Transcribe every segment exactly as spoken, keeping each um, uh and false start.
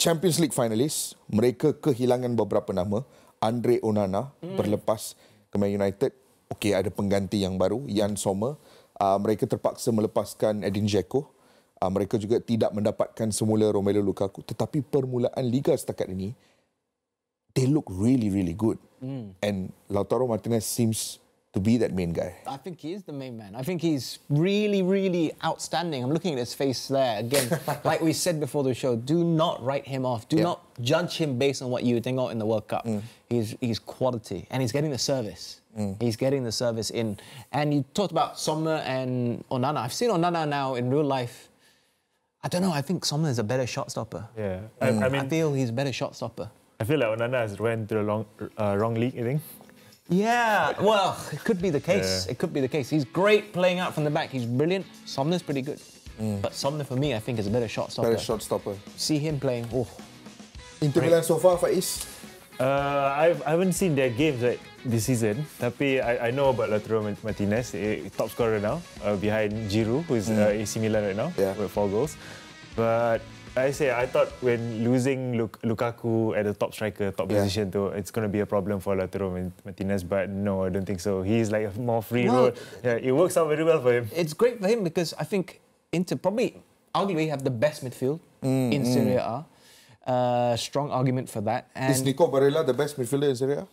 Champions League finalists, mereka kehilangan beberapa nama. Andre Onana mm. berlepas ke Man United. Okey, ada pengganti yang baru, Jan Sommer. Uh, mereka terpaksa melepaskan Edin Dzeko. Uh, mereka juga tidak mendapatkan semula Romelu Lukaku. Tetapi permulaan Liga setakat ini, they look really, really good. Mm. And Lautaro Martinez seems to be that main guy. I think he is the main man. I think he's really, really outstanding. I'm looking at his face there. Again, like we said before the show, do not write him off. Do yeah. not judge him based on what you think of in the World Cup. Mm. He's, he's quality, and he's getting the service. Mm. He's getting the service in. And you talked about Sommer and Onana. I've seen Onana now in real life. I don't know, I think Sommer is a better shot stopper. Yeah, mm. I, I, mean, I feel he's a better shot stopper. I feel like Onana has went to the long, uh, wrong league, I think. Yeah, well, it could be the case. Yeah. It could be the case. He's great playing out from the back. He's brilliant. Somner's pretty good. Mm. But Somner, for me, I think is a better shot stopper. Better shot stopper. See him playing. Oh. Inter Milan so far, Faiz? Uh, I've, I haven't seen their games right, this season. Tapi I, I know about Lautaro Martinez, top scorer now, uh, behind Giroud, who is mm. uh, A C Milan right now, yeah. with four goals. But I say, I thought when losing Luk Lukaku at the top striker, top yeah. position, though, it's going to be a problem for Lautaro Martinez, but no, I don't think so. He's like a more free well, role. Yeah, it works out very well for him. It's great for him because I think Inter probably, arguably, have the best midfield mm, in mm. Serie A. Uh, strong argument for that. And is Nicol Barella the best midfielder in Serie A?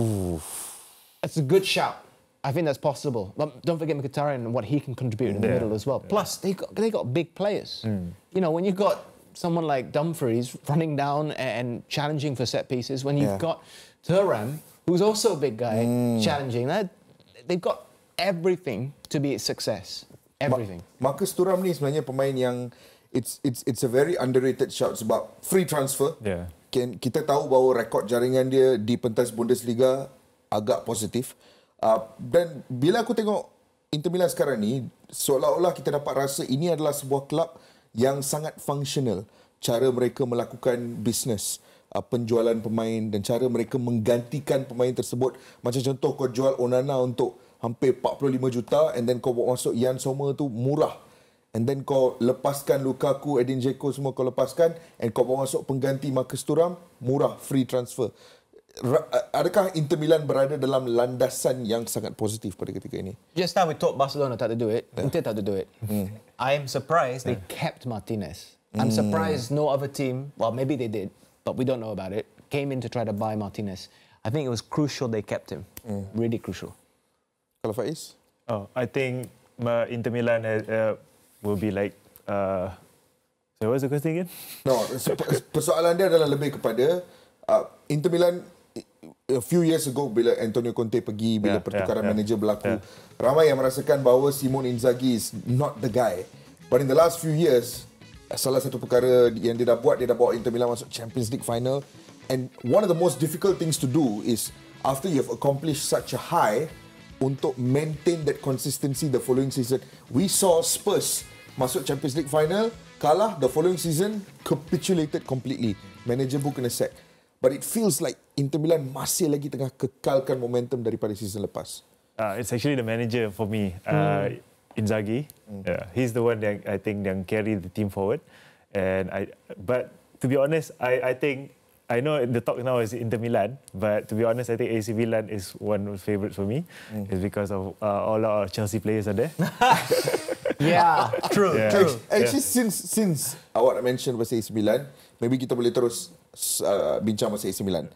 Oof. That's a good shout. I think that's possible. But don't forget Mkhitaryan and what he can contribute in the yeah. middle as well. Yeah. Plus, they got, they got big players. Mm. You know, when you've got someone like Dumfries running down and challenging for set pieces, when you've yeah. got Thuram, who's also a big guy, mm. challenging, they've got everything to be a success. Everything. Ma Marcus Thuram ni sebenarnya pemain yang it's it's it's a very underrated shout sebab free transfer. Yeah. Can, kita tahu bahawa rekod jaringan dia di pentas Bundesliga agak positif. Uh, dan bila aku tengok Inter Milan sekarang ni, seolah-olah kita dapat rasa ini adalah sebuah klub yang sangat fungsional. Cara mereka melakukan bisnes, uh, penjualan pemain dan cara mereka menggantikan pemain tersebut. Macam contoh, kau jual Onana untuk hampir empat puluh lima juta and then kau buat masuk Jan Sommer tu murah. And then kau lepaskan Lukaku, Edin Dzeko, semua kau lepaskan and kau buat masuk pengganti Marcus Thuram, murah, free transfer. Adakah Inter Milan berada dalam landasan yang sangat positif pada ketika ini? Just now we thought Barcelona tried to do it. Yeah. Inter tried to do it. Mm. I am surprised yeah. they kept Martinez. I'm mm. surprised no other team, well maybe they did, but we don't know about it, came in to try to buy Martinez. I think it was crucial they kept him. Mm. Really crucial. Kalau Faiz? Oh, I think Inter Milan has, uh, will be like... Uh, so what's the question again? No, persoalan dia adalah lebih kepada uh, Inter Milan a few years ago bila Antonio Conte pergi, bila yeah, pertukaran yeah, manager yeah, berlaku, yeah. ramai yang merasakan bahawa Simon Inzaghi is not the guy. But in the last few years, salah satu perkara yang dia dah buat, dia dah bawa Inter Milan masuk Champions League final. And one of the most difficult things to do is, after you've accomplished such a high, untuk maintain that consistency the following season. We saw Spurs masuk Champions League final, kalah, the following season capitulated completely. Manager pun kena sack. But it feels like Inter Milan masih lagi tengah kekalkan momentum daripada season lepas. Uh, it's actually the manager for me, uh, mm. Inzaghi. Mm. Yeah, he's the one that I think that carry the team forward. And I, but to be honest, I I think I know the talk now is Inter Milan. But to be honest, I think A C Milan is one of favourites for me. Mm. It's because of uh, all our Chelsea players are there. Yeah, true, yeah. true. Actually, yeah. since since awak mention pasal A C Milan, maybe kita boleh terus uh, bincang pasal A C Milan.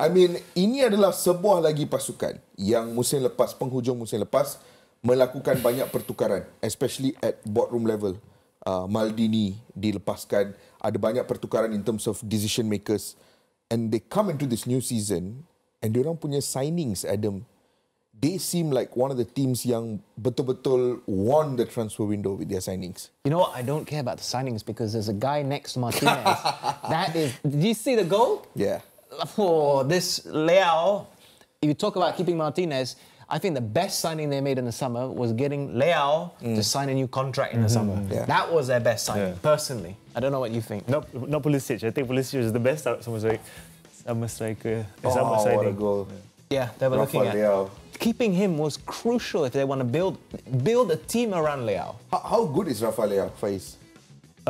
I mean, ini adalah sebuah lagi pasukan yang musim lepas, penghujung musim lepas, melakukan banyak pertukaran, especially at boardroom level. Uh, Maldini dilepaskan, ada banyak pertukaran in terms of decision makers. And they come into this new season and diorang punya signings, Adam, they seem like one of the teams yang betul-betul won the transfer window with their signings. You know what? I don't care about the signings because there's a guy next to Martinez. That is... Did you see the goal? Yeah. Oh, this Leao. You talk about keeping Martinez. I think the best signing they made in the summer was getting Leao mm. to sign a new contract in the mm-hmm. summer. Yeah. That was their best signing, yeah. personally. I don't know what you think. No, not Pulisic. I think Pulisic is the best summer striker. Summer striker. Oh, what a goal. Yeah, they were Rafael looking at... Leao. Keeping him was crucial if they want to build build a team around Leao. How, how good is Rafael Leao, Faiz?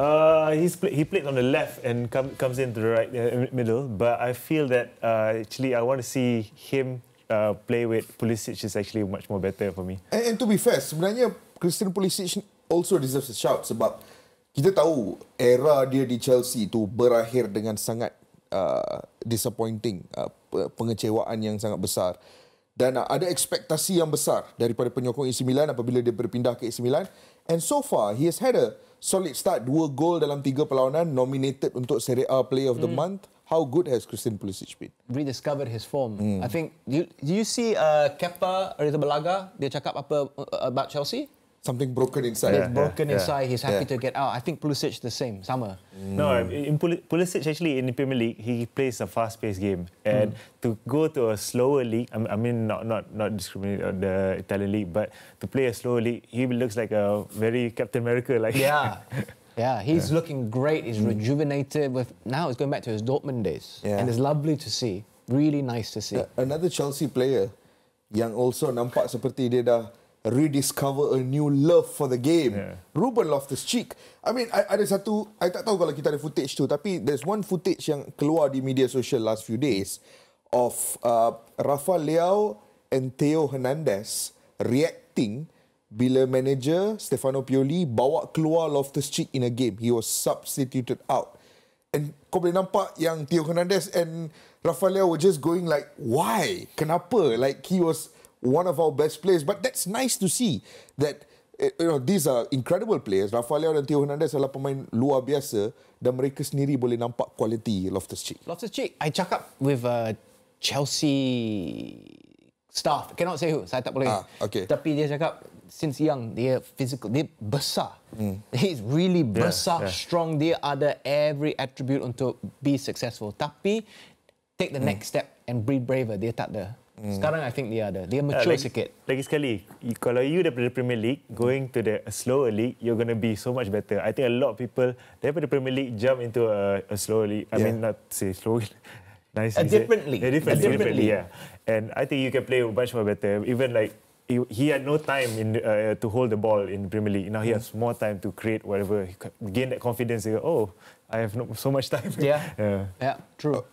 Uh, he's play, he played on the left and come, comes into the right uh, middle. But I feel that uh, actually I want to see him uh, play with Pulisic is actually much more better for me. And, and to be fair, sebenarnya Christian Pulisic also deserves a shout sebab kita tahu era dia di Chelsea itu berakhir dengan sangat uh, disappointing, uh, pengecewaan yang sangat besar. Dan uh, ada ekspektasi yang besar daripada penyokong A C Milan apabila dia berpindah ke A C Milan. And so far, he has had a solid start. Dua gol dalam tiga perlawanan, nominated untuk Serie A Player of the mm. Month. How good has Christian Pulisic been? Rediscovered his form. Mm. I think, do you, do you see uh, Kepa Arrizabalaga, dia cakap apa about Chelsea? Something broken inside. Yeah, it's broken yeah, inside. Yeah. He's happy yeah. to get out. I think Pulisic the same. Sama. Mm. No, in Pulisic actually in the Premier League he plays a fast-paced game, and mm. to go to a slower league. I mean, not not not discriminate on the Italian league, but to play a slower league, he looks like a very Captain America like. Yeah, yeah. He's yeah. looking great. He's mm. rejuvenated. With now he's going back to his Dortmund days, yeah. and it's lovely to see. Really nice to see. Uh, another Chelsea player, yang also nampak seperti dia dah rediscover a new love for the game. Yeah. Ruben Loftus-Cheek. I mean, ada satu, I tak tahu kalau kita ada footage tu, tapi there's one footage yang keluar di media sosial last few days of uh, Rafael Leao and Theo Hernandez reacting bila manager Stefano Pioli bawa keluar Loftus-Cheek in a game. He was substituted out. And kau boleh nampak yang Theo Hernandez and Rafael Leao were just going like, why? Kenapa? Like he was one of our best players, but that's nice to see that you know these are incredible players. Rafael Leao dan Theo Hernandez adalah pemain luar biasa dan mereka sendiri boleh nampak kualiti Loftus-Cheek. Loftus-Cheek, I cakap with uh, Chelsea staff. Cannot say who, saya tak boleh. Ah, okay. Tapi dia cakap since young dia physical, dia besar. Mm. He's really yeah, besar, yeah. strong. Dia ada every attribute untuk be successful. Tapi take the mm. next step and be braver. Dia tak ada. Sekarang, I think dia ada. Dia mature uh, lagi, sikit. Lagi sekali, kalau you daripada Premier League, going to the slower league, you're going to be so much better. I think a lot of people daripada Premier League jump into a, a slower league. I yeah. mean, not say slow. Nice. A different league. A different, a different league. Yeah. And I think you can play much more better. Even like, he, he had no time in uh, to hold the ball in Premier League. Now he mm. has more time to create whatever. Gain that confidence. Go, oh, I have no, so much time. Yeah. yeah. Yeah, true.